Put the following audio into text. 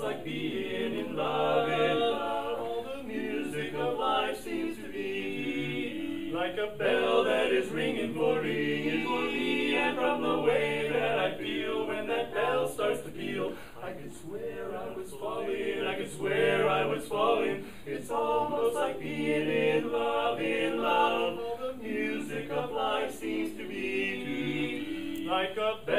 almost like being in love, in love. All the music of life seems to be like a bell that is ringing for me. And from the way that I feel when that bell starts to peal, I could swear I was falling, I could swear I was falling. It's almost like being in love, in love. All the music of life seems to be like a bell.